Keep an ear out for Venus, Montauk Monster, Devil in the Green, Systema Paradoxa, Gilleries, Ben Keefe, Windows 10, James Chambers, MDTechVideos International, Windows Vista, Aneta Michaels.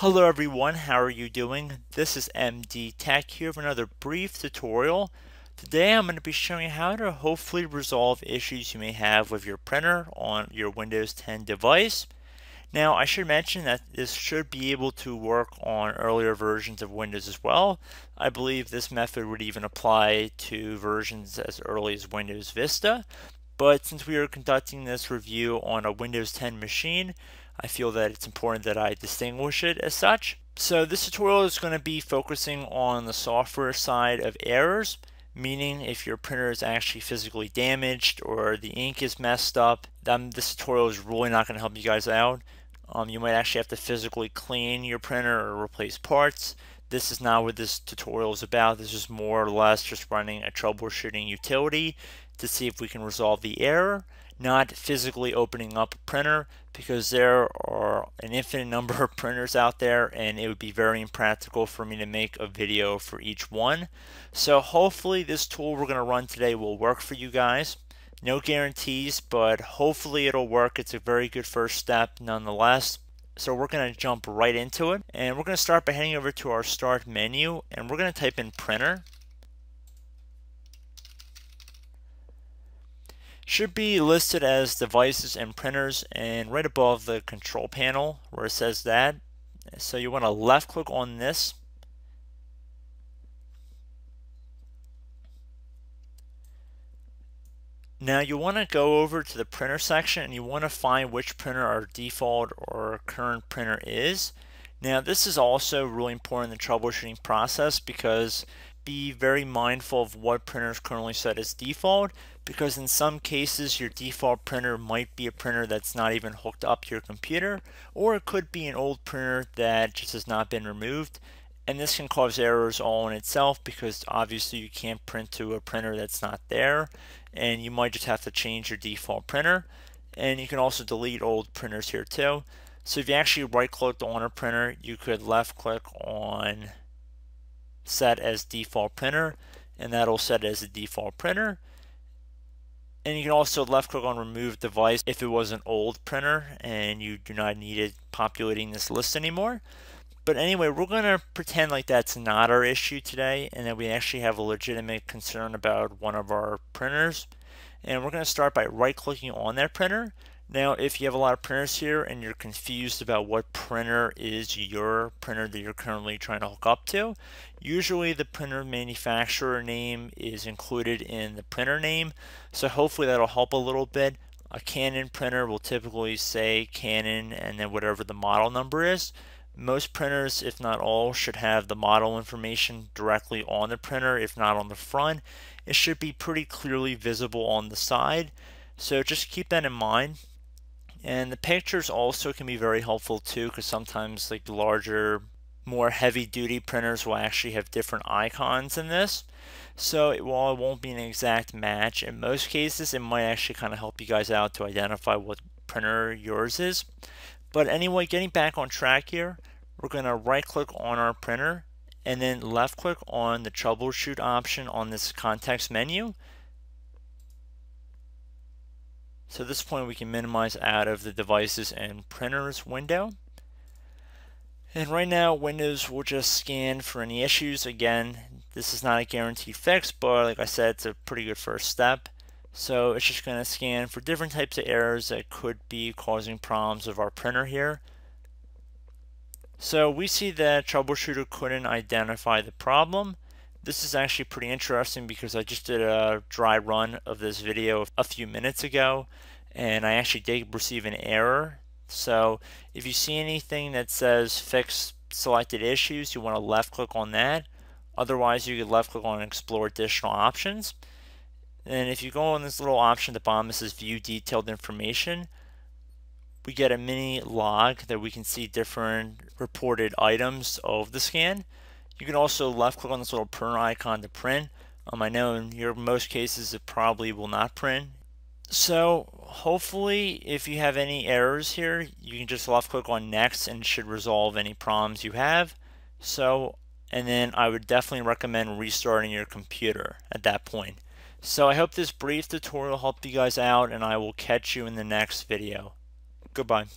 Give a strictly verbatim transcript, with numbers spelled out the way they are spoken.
Hello everyone, how are you doing? This is M D Tech here for another brief tutorial. Today I'm going to be showing you how to hopefully resolve issues you may have with your printer on your Windows ten device. Now I should mention that this should be able to work on earlier versions of Windows as well. I believe this method would even apply to versions as early as Windows Vista. But since we are conducting this review on a Windows ten machine, I feel that it's important that I distinguish it as such. So this tutorial is going to be focusing on the software side of errors, meaning if your printer is actually physically damaged or the ink is messed up, then this tutorial is really not going to help you guys out. Um, you might actually have to physically clean your printer or replace parts. This is not what this tutorial is about. This is more or less just running a troubleshooting utility to see if we can resolve the error, not physically opening up a printer, because there are an infinite number of printers out there and it would be very impractical for me to make a video for each one. So hopefully this tool we're going to run today will work for you guys. No guarantees, but hopefully it'll work. It's a very good first step nonetheless. So we're going to jump right into it, and we're going to start by heading over to our start menu, and we're going to type in printer. Should be listed as devices and printers, and right above the control panel where it says that. So you want to left click on this. Now you want to go over to the printer section and you want to find which printer our default or current printer is. Now this is also really important in the troubleshooting process, because be very mindful of what printer is currently set as default, because in some cases your default printer might be a printer that's not even hooked up to your computer, or it could be an old printer that just has not been removed. And this can cause errors all in itself, because obviously you can't print to a printer that's not there, and you might just have to change your default printer. And you can also delete old printers here too. So if you actually right clicked on a printer, you could left click on set as default printer, and that'll set it as a default printer. And you can also left click on remove device if it was an old printer and you do not need it populating this list anymore. But anyway, we're going to pretend like that's not our issue today and that we actually have a legitimate concern about one of our printers. And we're going to start by right-clicking on that printer. Now, if you have a lot of printers here and you're confused about what printer is your printer that you're currently trying to hook up to, usually the printer manufacturer name is included in the printer name. So hopefully that'll help a little bit. A Canon printer will typically say Canon and then whatever the model number is. Most printers, if not all, should have the model information directly on the printer, if not on the front. It should be pretty clearly visible on the side, so just keep that in mind. And the pictures also can be very helpful too, because sometimes like larger, more heavy-duty printers will actually have different icons in this. So it, while it won't be an exact match, in most cases it might actually kind of help you guys out to identify what printer yours is. But anyway, getting back on track here, we're going to right click on our printer and then left click on the troubleshoot option on this context menu. So at this point we can minimize out of the devices and printers window. And right now Windows will just scan for any issues. Again, this is not a guaranteed fix, but like I said, it's a pretty good first step. So it's just going to scan for different types of errors that could be causing problems of our printer here. So we see that troubleshooter couldn't identify the problem. This is actually pretty interesting, because I just did a dry run of this video a few minutes ago and I actually did receive an error. So if you see anything that says fix selected issues, you want to left click on that. Otherwise you could left click on explore additional options. And if you go on this little option at the bottom that says view detailed information, we get a mini log that we can see different reported items of the scan. You can also left click on this little printer icon to print. Um, I know in your most cases it probably will not print. So hopefully if you have any errors here, you can just left click on next and it should resolve any problems you have. So, and then I would definitely recommend restarting your computer at that point. So I hope this brief tutorial helped you guys out, and I will catch you in the next video. Goodbye.